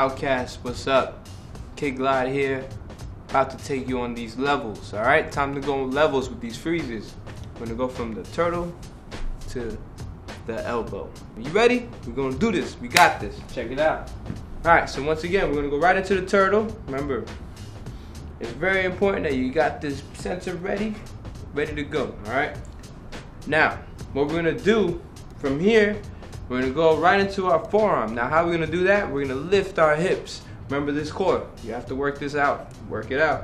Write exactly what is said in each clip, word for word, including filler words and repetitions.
Howcast, what's up? K-Glide here, about to take you on these levels, alright? Time to go on levels with these freezes. We're gonna go from the turtle to the elbow. You ready? We're gonna do this, we got this. Check it out. Alright, so once again, we're gonna go right into the turtle. Remember, it's very important that you got this sensor ready, ready to go, alright? Now, what we're gonna do from here, we're gonna go right into our forearm. Now, how are we gonna do that? We're gonna lift our hips. Remember this core, you have to work this out, work it out.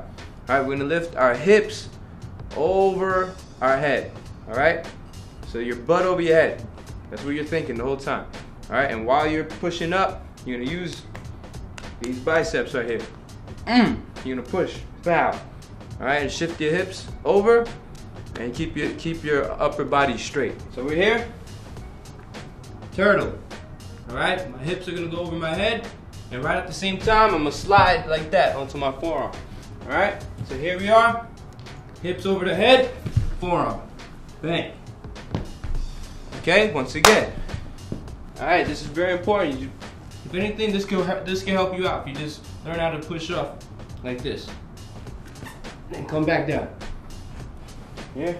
All right, we're gonna lift our hips over our head, all right? So your butt over your head. That's what you're thinking the whole time, all right? And while you're pushing up, you're gonna use these biceps right here. Mm. You're gonna push, bow. All right, and shift your hips over and keep your, keep your upper body straight. So we're here. Turtle, all right? My hips are gonna go over my head, and right at the same time, I'm gonna slide like that onto my forearm, all right? So here we are, hips over the head, forearm, bang. Okay, once again. All right, this is very important. You, if anything, this can, this can help you out if you just learn how to push up like this. And come back down, yeah?